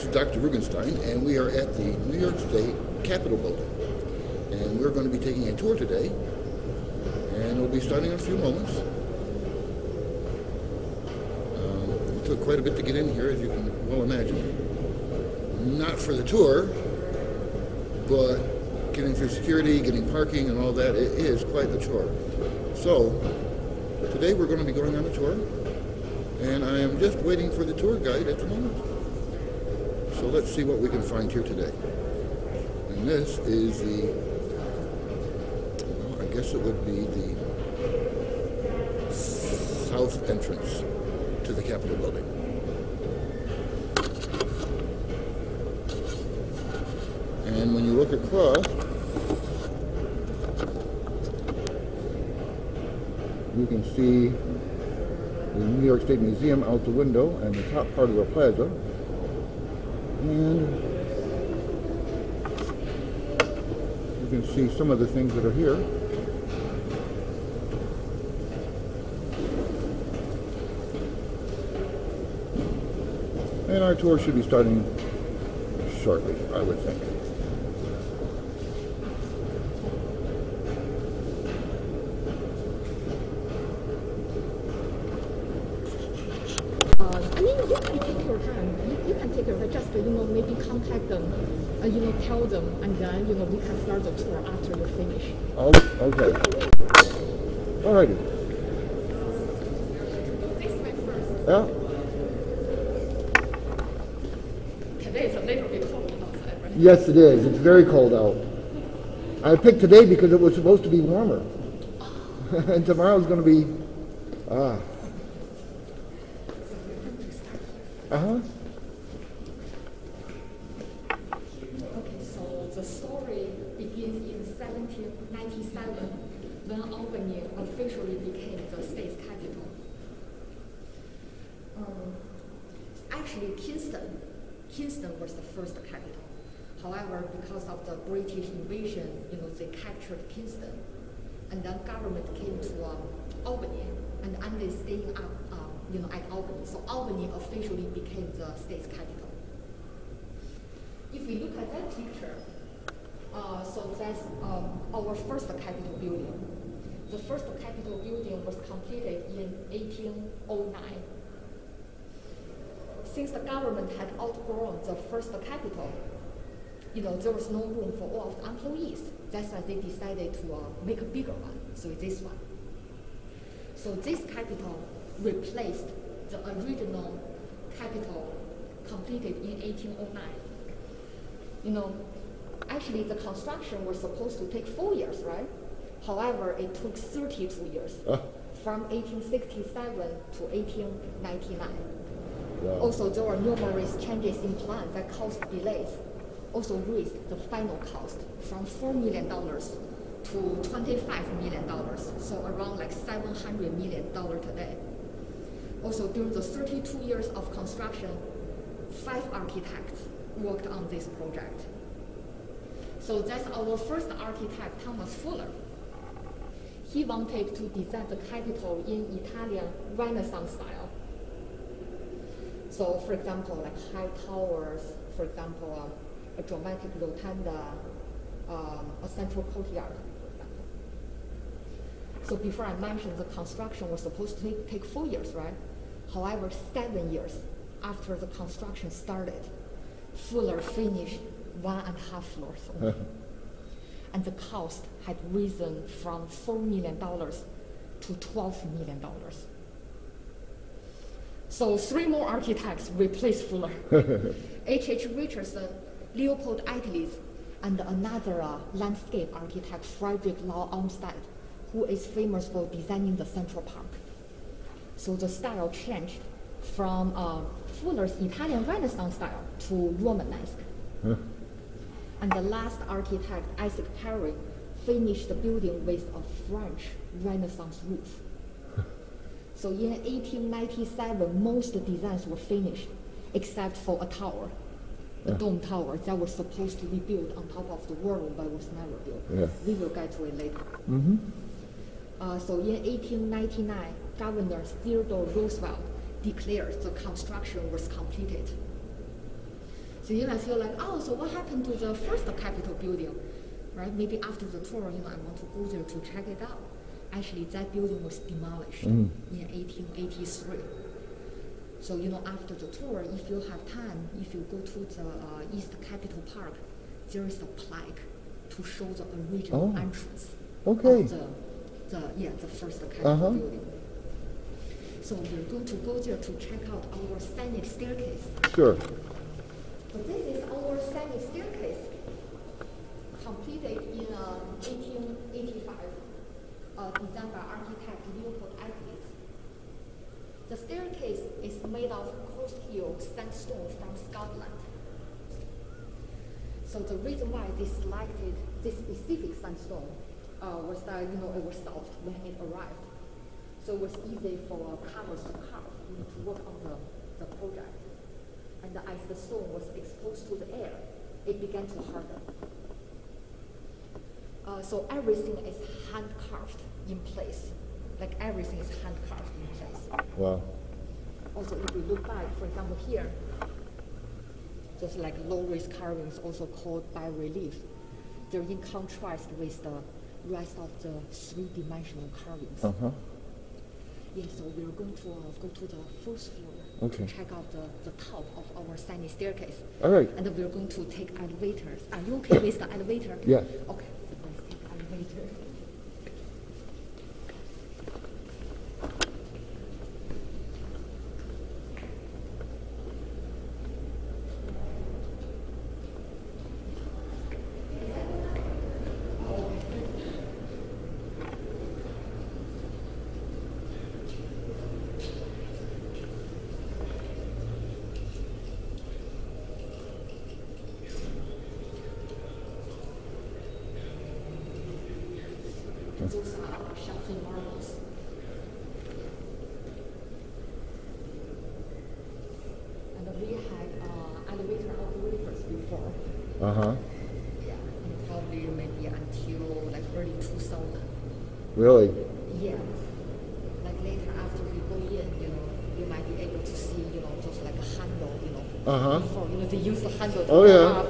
This is Dr. Rubenstein, and we are at the New York State Capitol building. And we're going to be taking a tour today, and it'll be starting in a few moments. It took quite a bit to get in here, as you can well imagine. Not for the tour, but getting through security, getting parking, and all that, it is quite a chore. So, today we're going to be going on a tour, and I am just waiting for the tour guide at the moment. So let's see what we can find here today. And this is the, well, I guess it would be the south entrance to the Capitol building. And when you look across, you can see the New York State Museum out the window and the top part of the plaza. And you can see some of the things that are here. And our tour should be starting shortly, I would think. Tell them, and then we can start the tour after you finish. Oh, okay. Alrighty. This way first. Yeah. Today it's a little bit cold outside, right? Yes, it is. It's very cold out. I picked today because it was supposed to be warmer, and tomorrow's going to be British invasion, they captured Kingston, and then government came to Albany, and Andy staying up, at Albany. So Albany officially became the state's capital. If we look at that picture, so that's our first Capitol building. The first Capitol building was completed in 1809. Since the government had outgrown the first Capitol, there was no room for all of the employees. That's why they decided to make a bigger one, so this one. So this Capitol replaced the original Capitol completed in 1809. Actually the construction was supposed to take 4 years, right? However, it took 32 years, from 1867 to 1899. Wow. Also, there were numerous changes in plans that caused delays. Also raised the final cost from $4 million to $25 million, so around like $700 million today. Also, during the 32 years of construction, 5 architects worked on this project. So that's our first architect, Thomas Fuller. He wanted to design the Capitol in Italian Renaissance style. So, for example, like high towers, for example, a dramatic rotunda, a central courtyard. So before I mentioned the construction was supposed to take 4 years, right? However, 7 years after the construction started, Fuller finished 1.5 floors only. And the cost had risen from $4 million to $12 million. So 3 more architects replaced Fuller. H.H. Richardson, Leopold Eidlitz, and another landscape architect, Frederick Law Olmsted, who is famous for designing the Central Park. So the style changed from Fuller's Italian Renaissance style to Romanesque. Huh? And the last architect, Isaac Perry, finished the building with a French Renaissance roof. Huh? So in 1897, most designs were finished, except for a tower. The dome tower that was supposed to be built on top of the world, but was never built. Yeah. We will get to it later. Mm-hmm. So in 1899, Governor Theodore Roosevelt declared the construction was completed. So I feel like, oh, so what happened to the first Capitol building, right? Maybe after the tour, I want to go there to check it out. Actually, that building was demolished in 1883. So, after the tour, if you have time, if you go to the East Capitol Park, there is a plaque to show the original entrance of the first Capitol building. So we're going to go there to check out our Senate staircase. Sure. So this is our Senate staircase, completed in 1885, designed by architect Leopold Eidlitz. The staircase is made of Corsehill sandstone from Scotland. So the reason why they selected this specific sandstone was that it was soft when it arrived, so it was easy for carvers to carve to work on the project. And as the stone was exposed to the air, it began to harden. So everything is hand-carved in place. Like everything is hand-carved in place. Wow. Also, if you look back, for example, here, just like low-rise carvings, also called bas-relief, they're in contrast with the rest of the three-dimensional carvings. Uh-huh. Yeah, so we're going to go to the first floor. Okay. To check out the top of our Senate staircase. All right. And we're going to take elevators. Are you okay with the elevator? Yeah. Okay. Let's take elevator. Those are our shelving marbles. And we had elevator operators before. Uh-huh. Yeah, and probably maybe until like early 2000. Really? Yeah. Like later after we go in, you might be able to see, just like a handle, Uh-huh. Before, they use the handle to go up.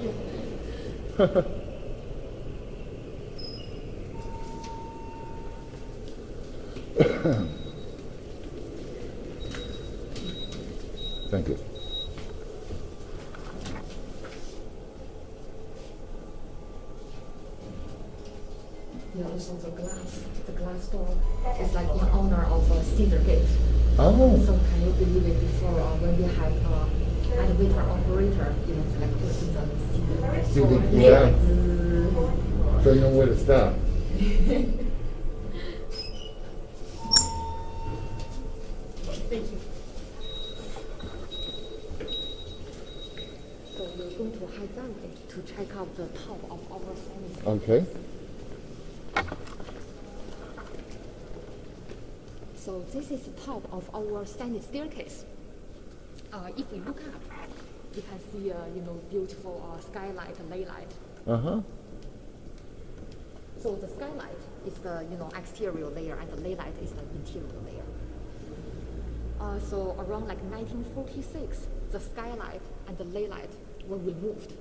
Yeah. Thank you. Yeah, also the glass door is like in honor of a Cedar Gate. Oh. So can you believe it? Before when we had elevator operator, like the Cedar Gate. Yeah. So you know where to stop. The top of our Senate. Okay. So this is the top of our Senate staircase. If we look up, you can see beautiful skylight, laylight. Uh-huh. So the skylight is the exterior layer, and the laylight is the interior layer. So around like 1946, the skylight and the laylight were removed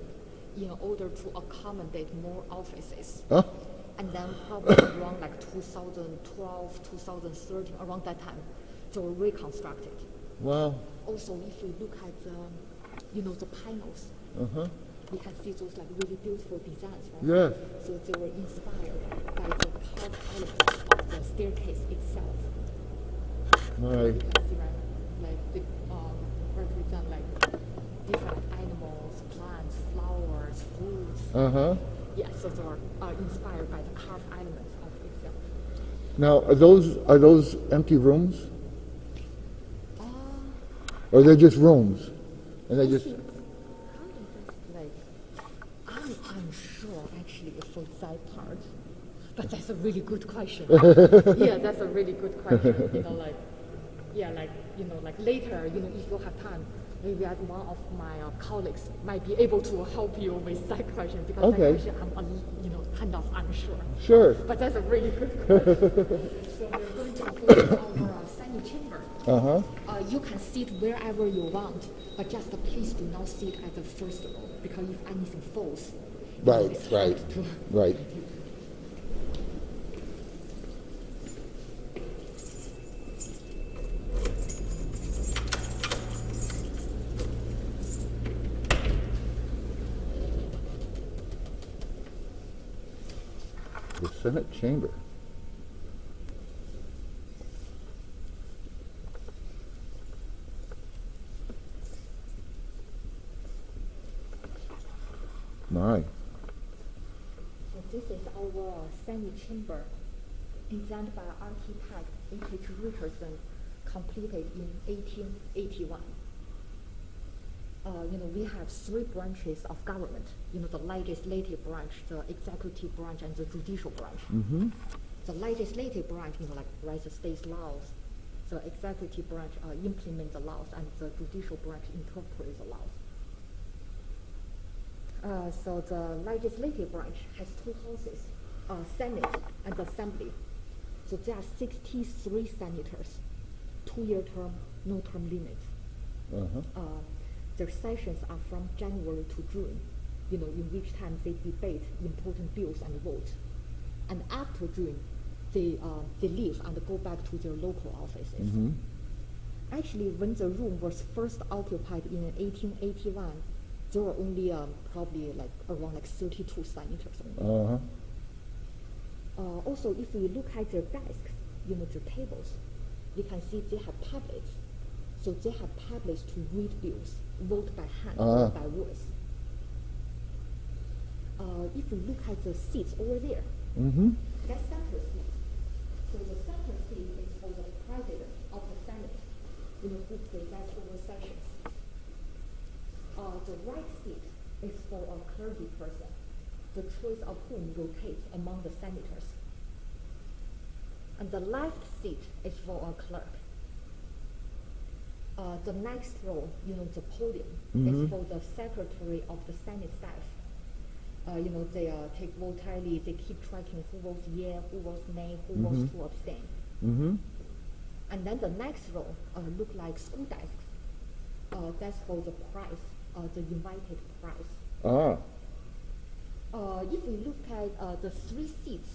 in order to accommodate more offices. Huh? And then probably around like 2012, 2013, around that time, they were reconstructed. Wow. Also, if you look at the, the panels, you can see those like really beautiful designs, right? Yeah. So they were inspired by the part elements of the staircase itself. Right. You can see, right, like they represent like different animals, plants, flowers, fruits. Uh-huh. Yeah, so they are inspired by the carved elements of itself. Now, are those empty rooms? Or they're just rooms? And they just I'm sure actually for that part. But that's a really good question. Yeah, that's a really good question. Like later, if you have time, maybe one of my colleagues might be able to help you with that question, because okay. That question I'm kind of unsure. Sure. But that's a really good question. So we're going to go to our Senate chamber. Uh-huh. You can sit wherever you want, but but just please do not sit at the first row, because if anything falls, right. The Senate chamber. My. So this is our Senate chamber, designed by architect H.H. Richardson, completed in 1881. We have three branches of government. The legislative branch, the executive branch, and the judicial branch. Mm-hmm. The legislative branch, write the state laws. The executive branch implement the laws, and the judicial branch interpret the laws. So the legislative branch has two houses, Senate and Assembly. So there are 63 senators, two-year term, no term limits. Uh-huh. Their sessions are from January to June, in which time they debate important bills and vote. And after June, they leave and go back to their local offices. Mm-hmm. Actually, when the room was first occupied in 1881, there were only probably around 32 senators. Uh-huh. Also, if we look at their desks, their tables, we can see they have tablets. So they have tablets to read bills, vote by hand, vote by voice. If we look at the seats over there, mm-hmm. That's center seat. So the center seat is for the president of the Senate, who presides over sessions. The right seat is for a clergy person, the choice of whom rotates among the senators. And the left seat is for a clerk. The next row, the podium, mm-hmm. is for the secretary of the Senate staff. They take vote tally, they keep tracking who votes yeah, who votes nay, who mm-hmm. votes to abstain. Mm-hmm. And then the next row look like school desks. That's for the prize, the invited prize. Ah. If we look at the three seats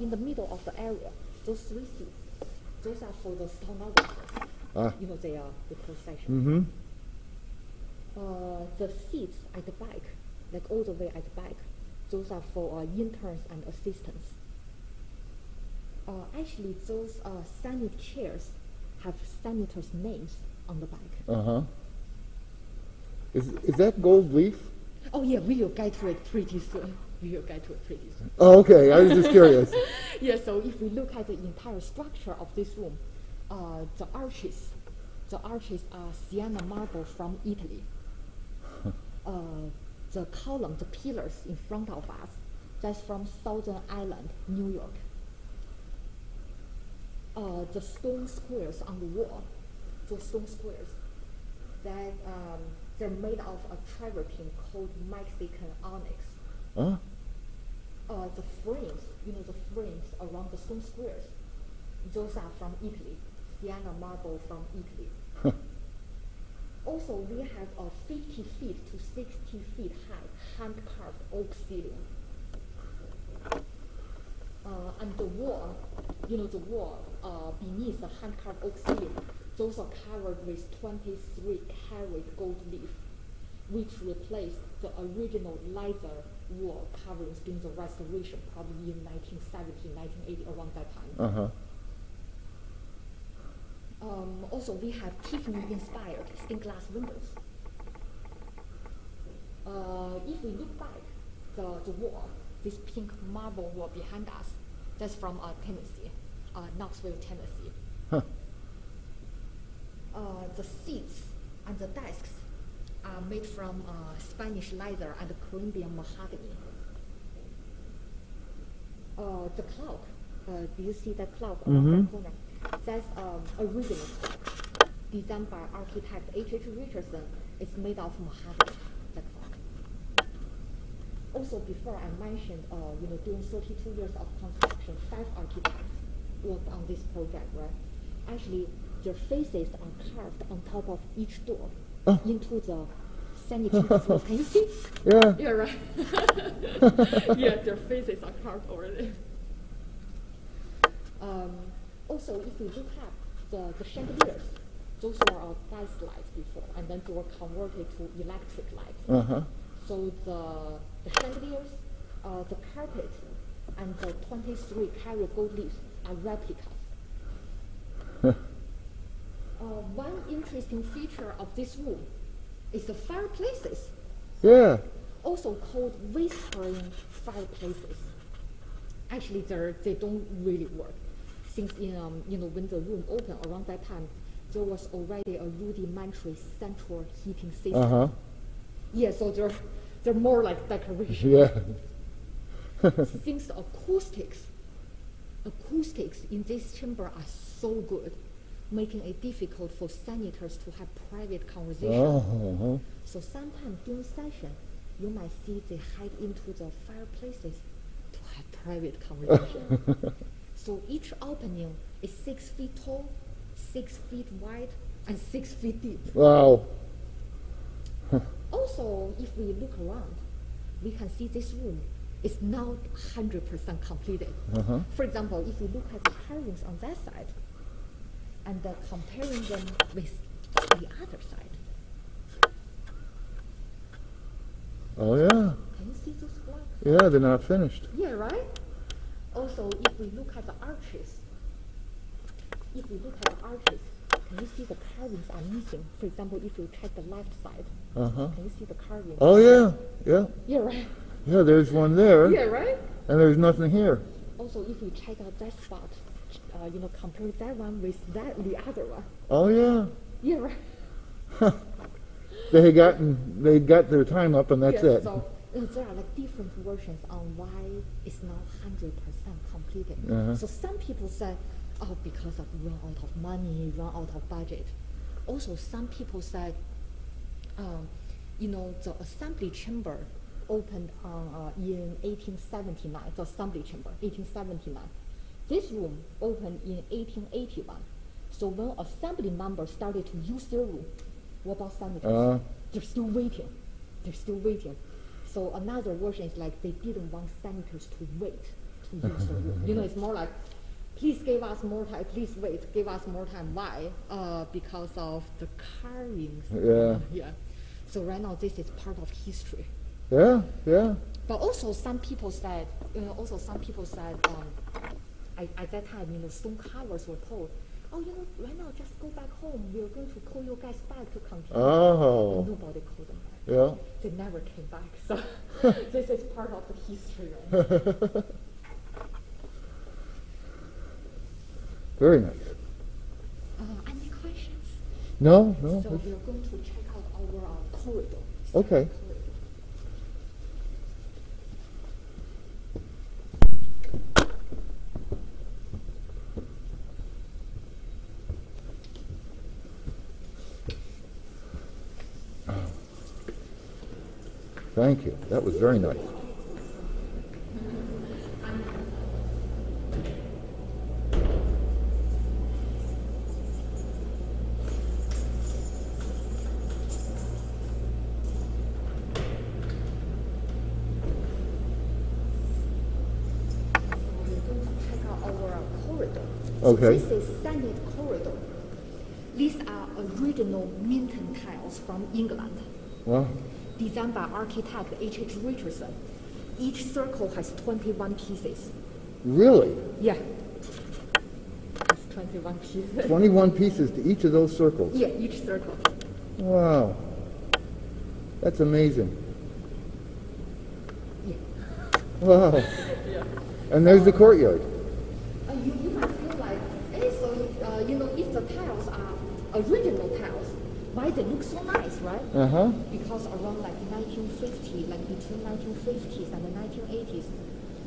in the middle of the area, those three seats, those are for the stenographers. They are the procession. Mm-hmm. The seats at the back, all the way at the back, those are for interns and assistants. Actually, those Senate chairs have senators' names on the back. Uh-huh. Is that gold leaf? Oh yeah, we will get to it pretty soon. Oh, okay, I was just curious. Yeah, so if we look at the entire structure of this room, the arches are Sienna marble from Italy. The column, the pillars in front of us, that's from Southern Island, New York. The stone squares on the wall, that they're made of a travertine called Mexican onyx. Huh? The frames, around the stone squares, those are from Italy. Sienna marble from Italy. Huh. Also, we have a 50 feet to 60 feet high hand-carved oak ceiling. And the wall, beneath the hand-carved oak ceiling, those are covered with 23-carat gold leaf, which replaced the original leather wall coverings during the restoration, probably in 1970, 1980, around that time. Uh-huh. Also, we have Tiffany-inspired stained glass windows. If we look back, the wall, this pink marble wall behind us, that's from Tennessee, Knoxville, Tennessee. Huh. The seats and the desks are made from Spanish leather and Colombian mahogany. The clock, do you see that clock on mm-hmm. that corner? That's original clock, designed by architect H.H. Richardson. It's made of mahogany, the clock. Also, before I mentioned, during 32 years of construction, 5 architects worked on this project, right? Actually, their faces are carved on top of each door Yeah. Yeah, right. Yeah, their faces are carved already. Also, if you look at the chandeliers, those were all gas lights before, and then they were converted to electric lights. So the chandeliers, the carpet, and the 23 carat gold leaves are replicas. One interesting feature of this room is the fireplaces. Yeah. Also called whispering fireplaces. Actually, they don't really work, since you know, when the room opened around that time, there was already a rudimentary central heating system. Yeah, so they're more like decoration. Since the acoustics in this chamber are so good, making it difficult for senators to have private conversations. So sometimes during session, you might see they hide into the fireplaces to have private conversation. So each opening is 6 feet tall, 6 feet wide, and 6 feet deep. Wow. Also, if we look around, we can see this room is now 100% completed. For example, if you look at the carvings on that side, and comparing them with the other side. Oh yeah. Can you see those blocks? Yeah, they're not finished. Yeah, right? Also, if we look at the arches, can you see the carvings are missing? For example, if you check the left side, can you see the carvings? Oh yeah, yeah. Yeah, right? Yeah, there's one there. Yeah, right? And there's nothing here. Also, if you check out that spot, you know, compare that one with the other one. Oh yeah. Yeah, right. They had got their time up, and that's it. So there are like different versions on why it's not 100% completed. So some people say, oh, because of run out of money, run out of budget. Also, some people said, you know, the assembly chamber opened in 1879. The assembly chamber, 1879. This room opened in 1881, so when assembly members started to use their room, what about senators? They're still waiting. So another version is like they didn't want senators to wait to use the room. You know, it's more like, please give us more time, please wait, give us more time. Why? Because of the carvings. Yeah. So right now this is part of history. Yeah. But also some people said, at that time, you know, stone carvers were told, oh, you know, right now, just go back home. We're going to call you guys back to continue. And nobody called them back. They never came back. So this is part of the history. Right? Very nice. Any questions? No. So we're going to check out our corridor. Okay. Thank you. That was very nice. Okay. This is Senate corridor. These are original Minton tiles from England. Wow. Designed by architect H.H. Richardson. Each circle has 21 pieces. Really? Yeah. It's 21 pieces. 21 pieces to each of those circles? Yeah, each circle. Wow. That's amazing. Yeah. Wow. Yeah. And there's the courtyard. You might feel like, hey, so, you know, if the tiles are original tiles, why they look so nice, right? Because around like 1950, like between 1950s and the 1980s,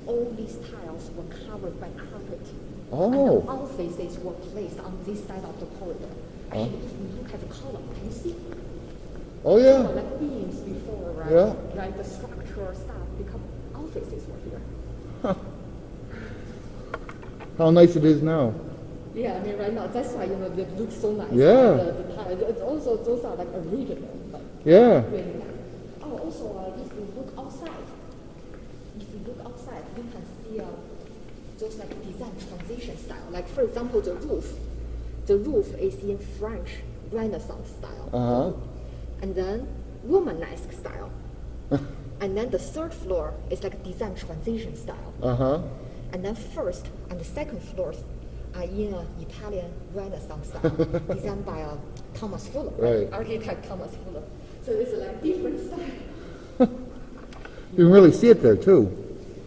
all these tiles were covered by carpet. And all faces were placed on this side of the corridor. Actually, if you look at the column, can you see? Oh yeah. So, like beams before, right? Yeah. Right, the structure stuff, because all faces were here. How nice it is now. Yeah, I mean, right now, that's why, you know, they look so nice. Yeah. The tiles. It's also, those are like original. Like, yeah. Really nice. Oh, also, if you look outside, you can see those like design transition style. Like, for example, the roof is in French Renaissance style. Uh-huh. And then Romanesque style. And then the third floor is like design transition style. Uh-huh. And then first and the second floors are in an Italian Renaissance style, designed by Thomas Fuller, right. Architect Thomas Fuller. So it's like different style. You can really see it there too.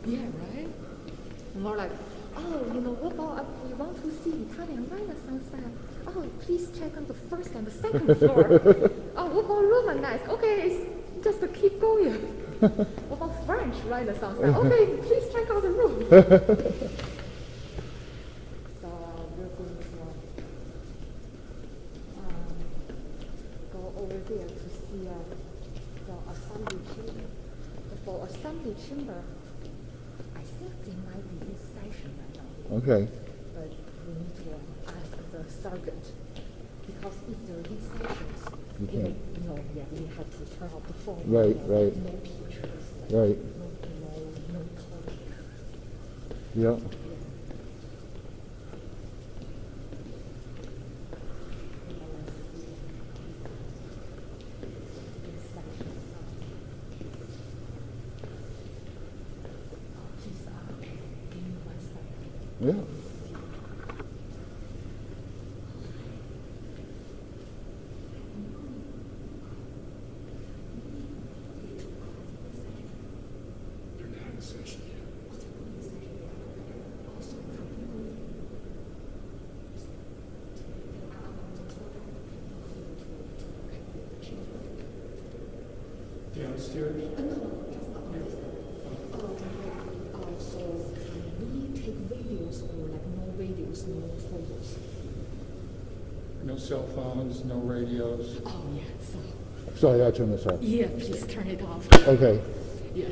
Yeah, right? More like, oh, you know, what about if you want to see Italian Renaissance style? Oh, please check on the first and the second floor. Oh, what about Romanesque? Okay, it's just to keep going. What about French Renaissance style? Okay, please check out the room. So we're going to go over there to see the assembly chamber. For assembly chamber, I think they might be in session right now. Okay. But we need to ask the sergeant, because if they're in sessions, we have to turn off the phone. Right, right. No pictures. Right. No color. Yep. Yeah. Yeah. Cell phones, no radios. Oh, yeah. Sorry, I turned this off. Yeah, please turn it off. Okay. Yeah.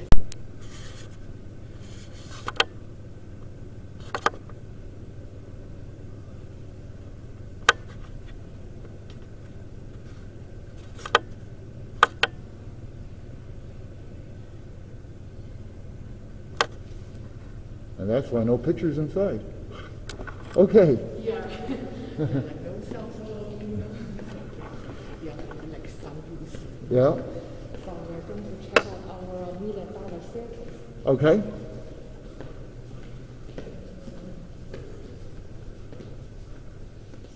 And that's why no pictures inside. Okay. Yeah. Yeah. So we're going to check out our $1 million staircase. Okay.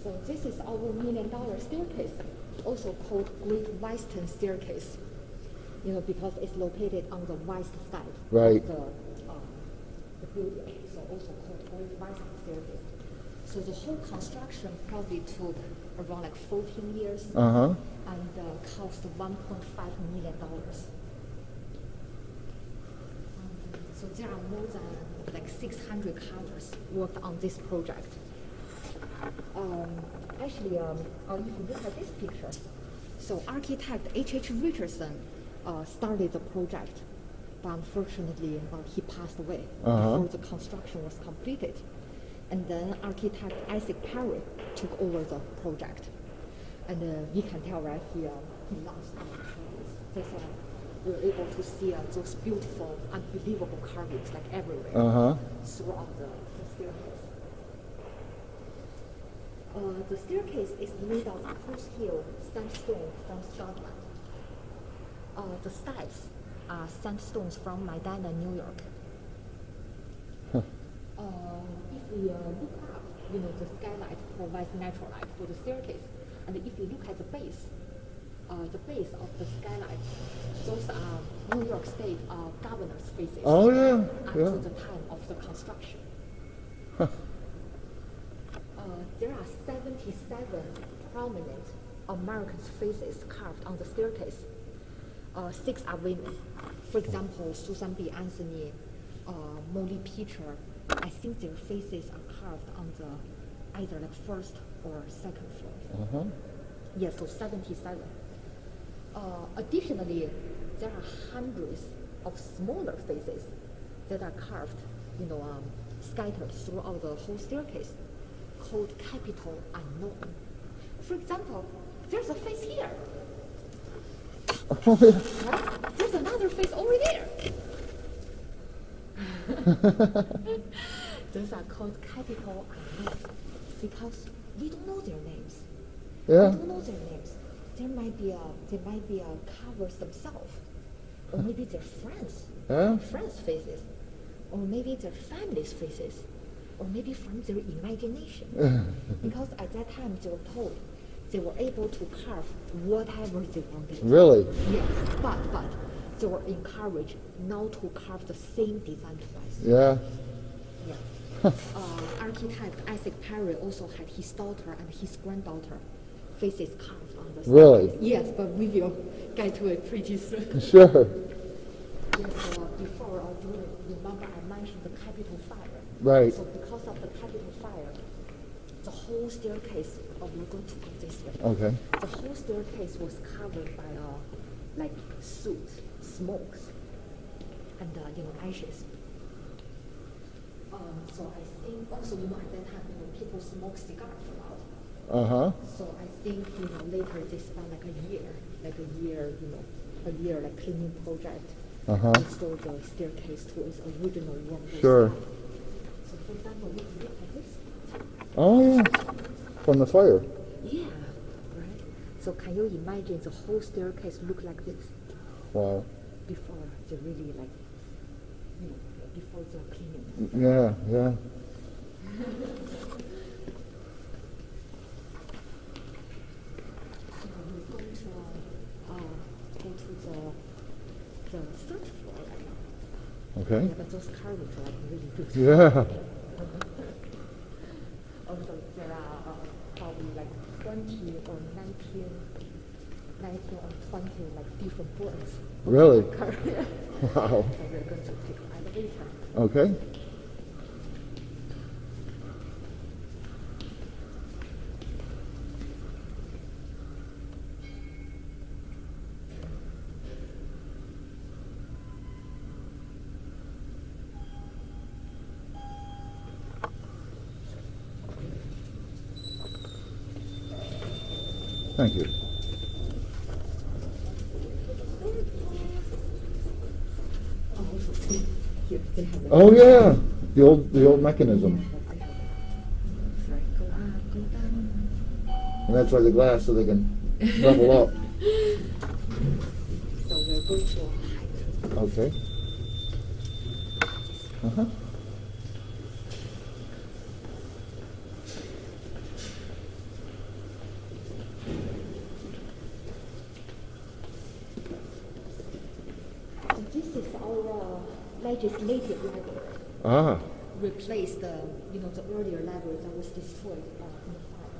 So this is our $1 million staircase, also called Great Western Staircase. You know, because it's located on the west side of the building. So also called Great Western Staircase. So the whole construction probably took around like 14 years. Uh-huh. And cost $1.5 million. So there are more than like 600 carvers worked on this project. Actually, if you look at this picture, so architect H.H. Richardson started the project, but unfortunately he passed away before the construction was completed. And then architect Isaac Perry took over the project. And we can tell, right, he loves our trees. That's why we're able to see those beautiful, unbelievable carvings like everywhere throughout the staircase. The staircase is made of Corsehill sandstone from Scotland. The steps are sandstones from Medina, New York. Huh. If we look up, you know, the skylight provides natural light for the staircase. And if you look at the base of the skylight, those are New York State governor's faces. Oh, yeah. Until the time of the construction. Huh. There are 77 prominent Americans' faces carved on the staircase. 6 are women. For example, Susan B. Anthony, Molly Pitcher. I think their faces are carved on the either like first or second floor. Yeah, so 77. Additionally, there are hundreds of smaller faces that are carved, you know, scattered throughout the whole staircase. called Capitol Unknown. For example, there's a face here. Well, there's another face over there. Those are called Capitol Unknown because we don't know their names. Yeah. We don't know their names. There might be a covers themselves, or maybe their friends. Yeah. Friends' faces, or maybe their families' faces, or maybe from their imagination. Because at that time they were told they were able to carve whatever they wanted. Really? Yes, but they were encouraged not to carve the same design twice. Yeah. Yeah. Architect Isaac Perry also had his daughter and his granddaughter faces carved on the side. Really? Yes, but we will get to it pretty soon. Sure. Yes, before or during, remember I mentioned the Capitol fire. Right. So because of the Capitol fire, the whole staircase, oh, we're going to go this way. Okay. The whole staircase was covered by like soot, smokes, and ashes. So I think also at that time people smoke cigars a lot. Uh-huh. So I think later they spent like a year, like cleaning project. Uh-huh. Restore the staircase to its original one. Sure. So for example, we can look at this. Oh yeah. From the fire. Yeah. Right. So can you imagine the whole staircase look like this? Wow. Before they really before the cleaning. Yeah, yeah. The third floor right now. Okay. Yeah, but those carvings are really good. Yeah. Also, there are probably like 19 or 20 like different birds. Really? Wow. So we're going to take an elevator. Okay. Thank you. Oh yeah, the old mechanism. And that's why the glass, so they can level up. So we're going to. Okay. Uh huh. Legislative library. Ah. Replaced the the earlier library that was destroyed in the fire.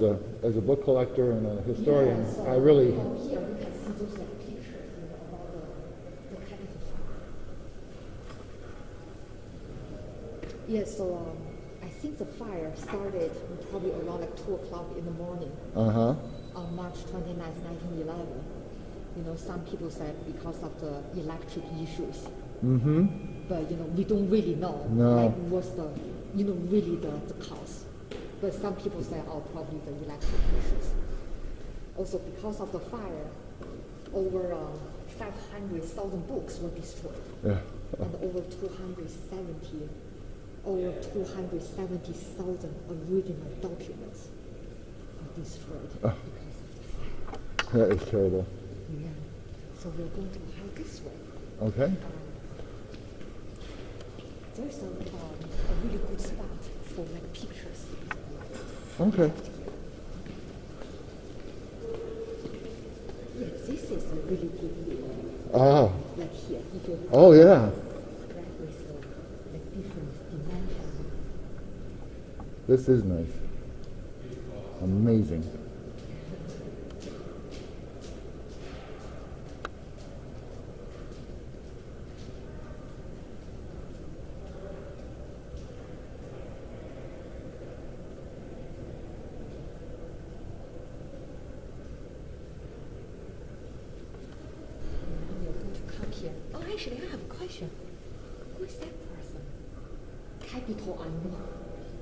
Yeah, as a book collector and a historian, yeah, so I really. From here we can see those like pictures about the Capitol fire. Yeah, so I think the fire started probably around like 2 o'clock in the morning. Uh huh. On March 29, 1911. Some people said because of the electric issues. Mm-hmm. But we don't really know. No. Like what's the really the cause. But some people say, oh, probably the electric issues. Also because of the fire, over 500,000 books were destroyed. Yeah. And over 270,000 original documents were destroyed because of the fire. That is terrible. Yeah. So we're going to hike this way. Okay. There's a really good spot for like pictures. Okay. Yeah, this is a really good view. Ah. Like here. If you oh yeah. Right with like different dimensions. This is nice. Amazing.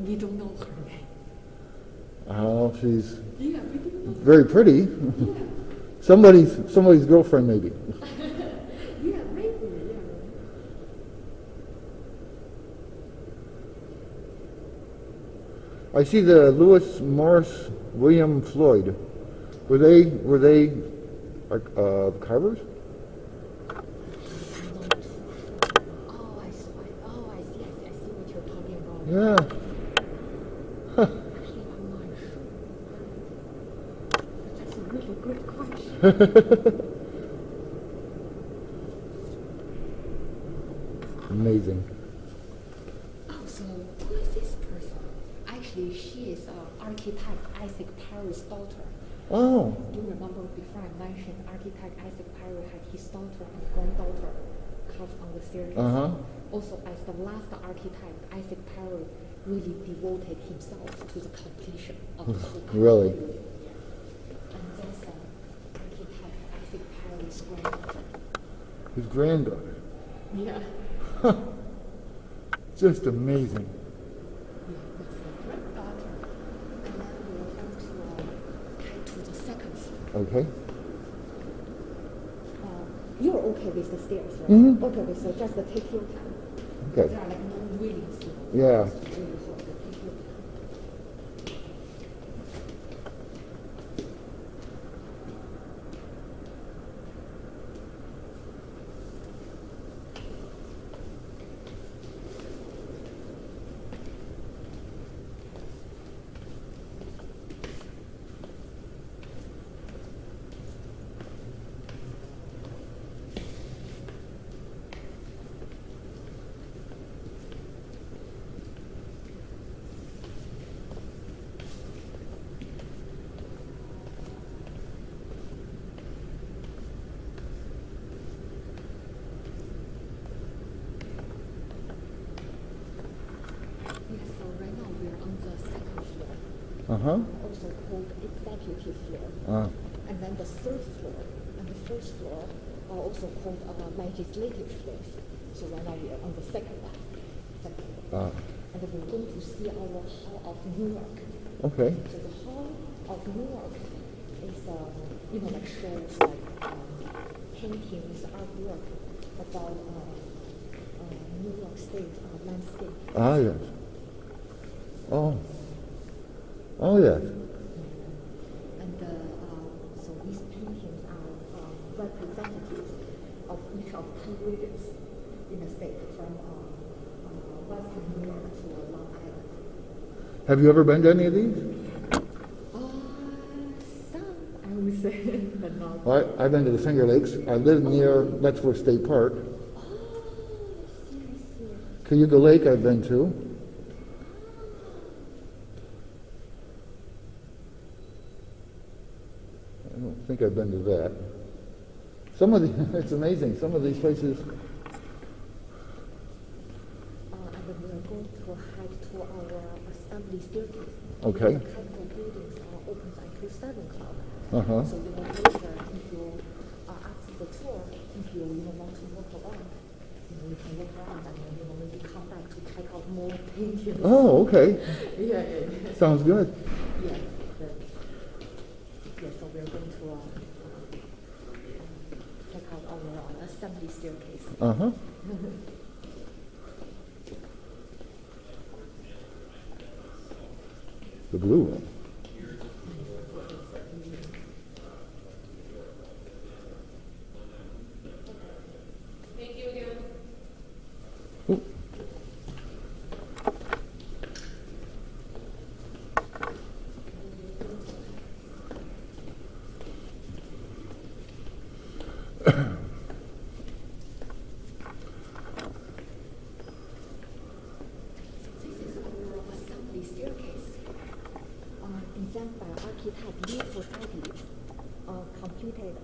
Guido Nolger. Oh, she's very pretty. Yeah. Somebody's girlfriend, maybe. Yeah, maybe. Yeah. I see the Lewis, Morris, William Floyd. Were they carvers? I see what you're talking about. Yeah. Huh. That's a really good question. Amazing. Oh, so who is this person? Actually, she is architect Isaac Perry's daughter. Oh. Do you remember before I mentioned architect Isaac Perry had his daughter and granddaughter carved on the series? Uh-huh. Also, as the last architect, Isaac Perry really devoted himself to the completion of the whole company. Really? Yeah. And then some architect Isaac Perry's granddaughter. His granddaughter? Yeah. Huh. Just amazing. Yeah, that's a granddaughter. And then we'll come to the second floor. Okay. You're okay with the stairs, right? Mm-hmm. Okay, so just take your time. Okay. There are like no really stairs. Yeah. Uh-huh. Also called executive floor. And then the third floor and the first floor are also called legislative floors. So right now we are on the second one. And we're going to see our Hall of New York. Okay. So the Hall of New York is, like shows like paintings, artwork about New York State landscape. Ah, yes. Oh. Oh, yes. And so these paintings are representative of each of two regions in the state, from western New York to Long Island. Have you ever been to any of these? Some, I would say, but not. Well, I've been to the Finger Lakes. I live near Letchworth State Park. Oh, seriously. Cayuga Lake I've been to. I think I've been to that. Some of the, it's amazing, some of these places. And then we are going to head to our assembly staircase. Okay. The Capitol buildings are open until 7 o'clock. Uh-huh. So you will later, if you are after the tour, if you want to walk around, you can walk around and then you will maybe come back to check out more paintings. Oh, okay. Yeah, yeah, yeah. Sounds good. Yeah. So we're going to check out our assembly staircase. Uh-huh. The blue one. Thank you again. Ooh.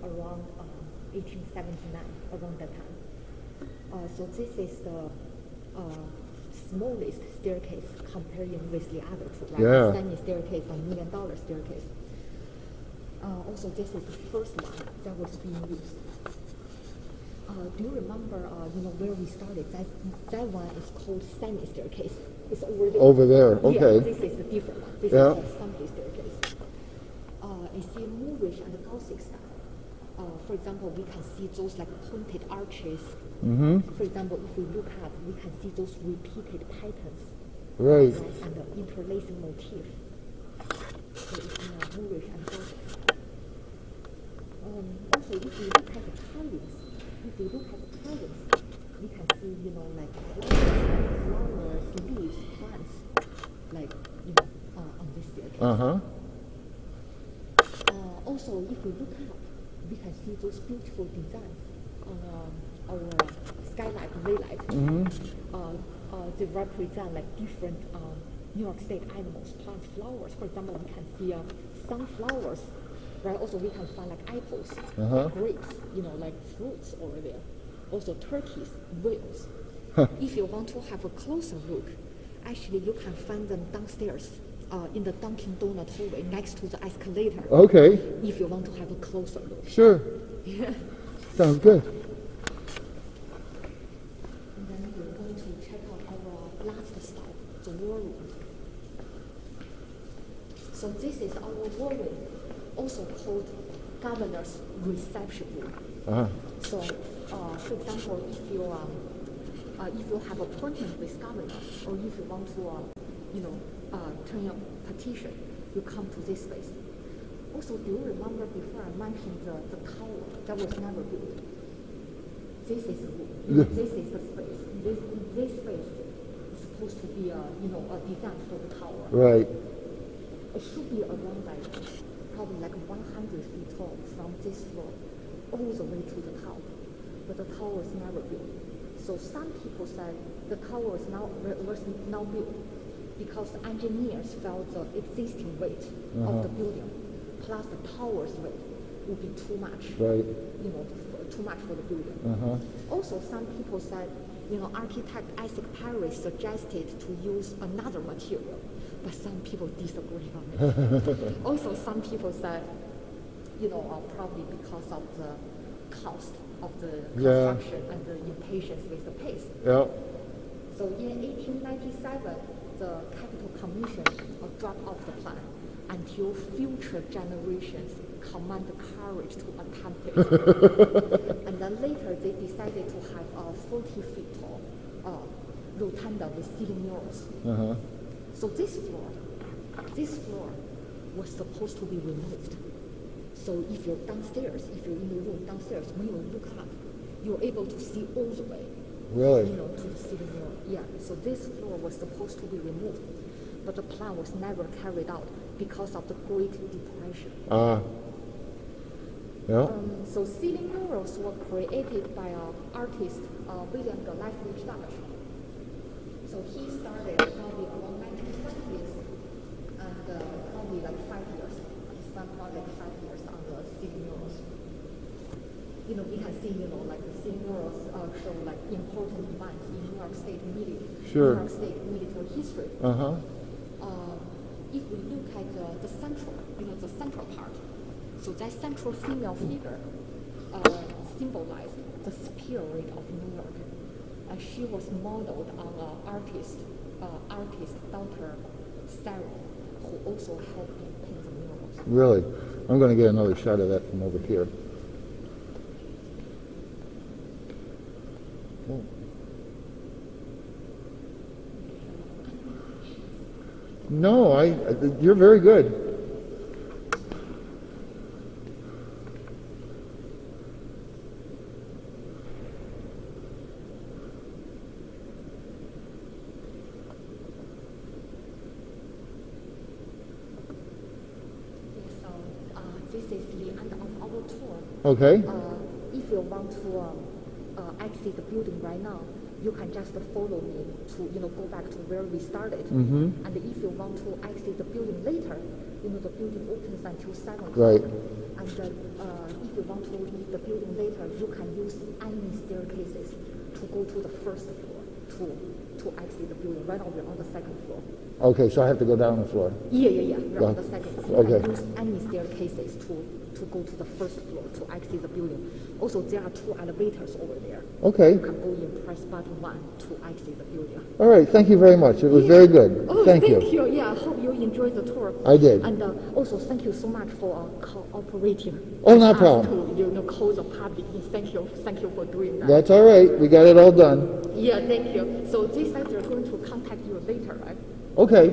Around 1879, around that time. So this is the smallest staircase comparing with the other two, right? Yeah. Semi-staircase and $1 million staircase. Also, this is the first one that was being used. Do you remember where we started? That one is called semi-staircase. Over there, okay. Yeah, this is the different. This is a stumpy staircase. And see Moorish and Gothic style. For example, we can see those like pointed arches. For example, if we look up, we can see those repeated patterns. Right. And the interlacing motif. So it's Moorish and Gothic style. Also, if we look at the carvings, we can see, you know, like flowers, leaves, plants, like, you know, on this staircase. Also, if we look up, we can see those beautiful designs on our skylight, raylight. They represent like different New York State animals, plants, flowers. For example, we can see sunflowers. Right, also we can find like apples, grapes, you know, like fruits over there. Also turkeys, whales. If you want to have a closer look, actually you can find them downstairs in the Dunkin' Donut hallway next to the escalator. Okay. If you want to have a closer look. Sure. Yeah. Sounds good. And then we're going to check out our last stop, the war room. So this is our war room, also called governor's reception room. So, for example, if you have appointment with governor, or if you want to, you know, turn your petition, you come to this space. Also, do you remember before I mentioned the tower that was never built? This is the room. This is the space. This space is supposed to be a, you know, a design for the tower. Right. It should be around like probably like 100 feet tall from this floor all the way to the top. But the tower was never built. So some people said the tower was not built because engineers felt the existing weight of the building plus the tower's weight would be too much, you know, too much for the building. Also, some people said, you know, architect Isaac Perry suggested to use another material, but some people disagree on it. Also, some people said, you know, probably because of the cost of the construction and the impatience with the pace. So in 1897, the Capitol Commission dropped off the plan until future generations command the courage to attempt it. And then later they decided to have a 40 feet tall rotunda with ceiling murals. So this floor was supposed to be removed. So if you're downstairs, if you're in the room downstairs, when you look up, you're able to see all the way. Really? You know, to the ceiling mural. Yeah. So this floor was supposed to be removed, but the plan was never carried out because of the Great Depression. So ceiling murals were created by artist William Gleifridge-Dach. So he started probably around 1920s and probably like 5 years. He spent probably 5 years on the ceiling murals. You know, we can see, you know, like the ceiling murals show like important events in New York State military, New York State military history. If we look at the central, you know, the central part, so that central female figure symbolized the spirit of New York. She was modeled on artist Dr. Sarah, who also helped him paint the murals. Really? I'm going to get another shot of that from over here. Oh. No, you're very good. Okay. If you want to exit the building right now, you can just follow me to, you know, go back to where we started. And if you want to exit the building later, you know, the building opens until 7 o'clock. Right. And if you want to leave the building later, you can use any staircases to go to the first floor. to exit the building right on the second floor. Okay, so I have to go down the floor. Yeah, right on the second floor. Okay. I don't use any staircases to go to the first floor to exit the building. Also, there are two elevators over there. Okay. You can go in, press button 1 to exit the building. All right, thank you very much. It was very good. Oh, thank you. Yeah, I hope you enjoyed the tour. I did. And also, thank you so much for cooperating. Oh, no problem. To, call the public. Thank you for doing that. That's all right. We got it all done. Yeah, thank you. So they said they're going to contact you later, right? Okay.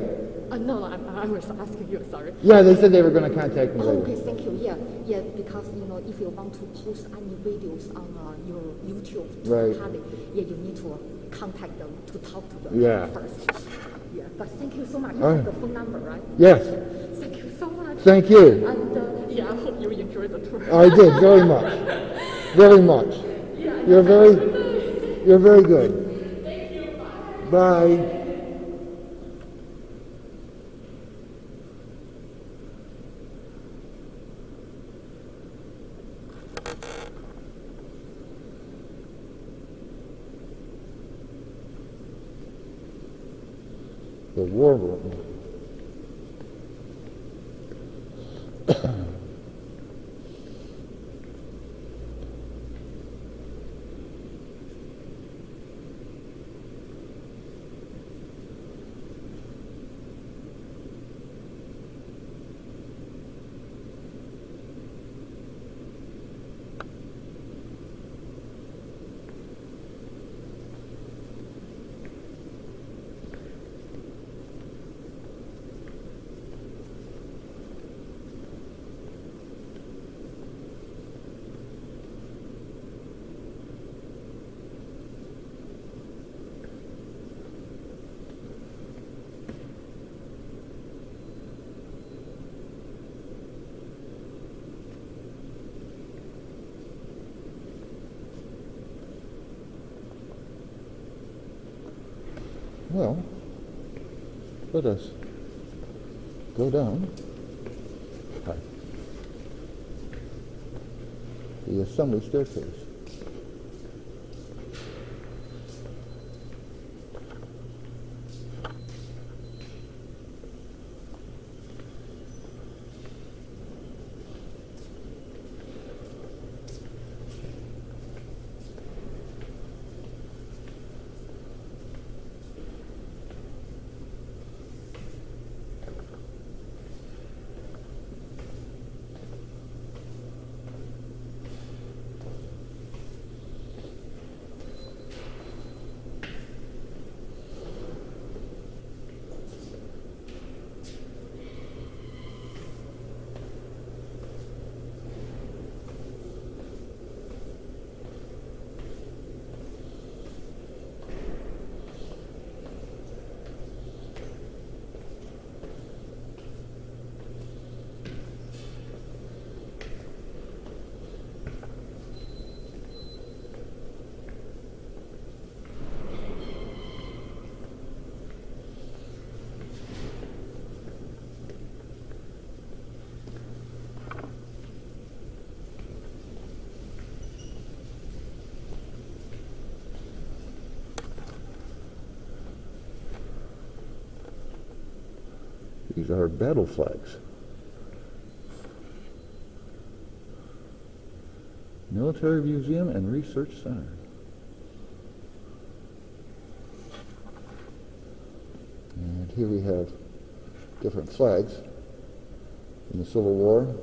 No, I was asking you, sorry. Yeah, they said they were going to contact me later. Okay, thank you. Yeah, because, if you want to post any videos on your YouTube to the public, you need to contact them to talk to them first. Yeah, but thank you so much. You have the phone number, right? Yes. Thank you so much. Thank you. And, I hope you enjoyed the tour. I did, very much. Very much. Yeah, you're very good. Thank you. Bye. Bye. The war room. Well, let us go down. The assembly staircase. These are battle flags. Military Museum and Research Center. And here we have different flags in the Civil War.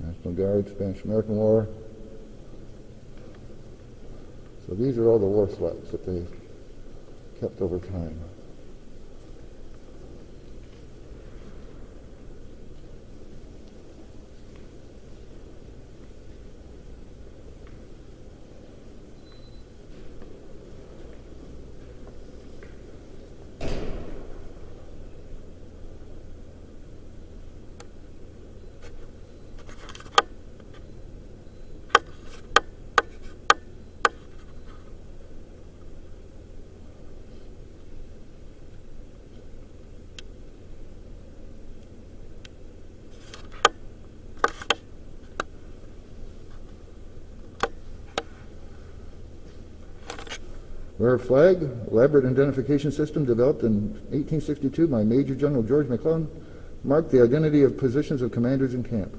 National Guard, Spanish-American War. So these are all the war flags that they kept over time. Wear flag, elaborate identification system developed in 1862 by Major General George McClellan, marked the identity of positions of commanders in camp.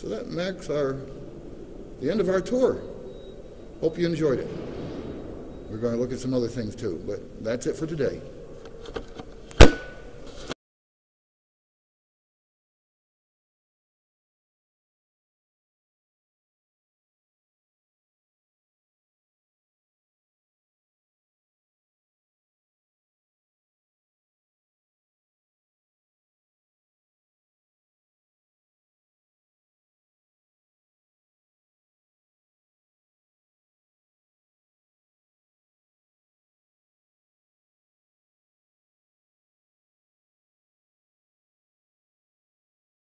So that marks the end of our tour. Hope you enjoyed it. We're going to look at some other things too, but that's it for today.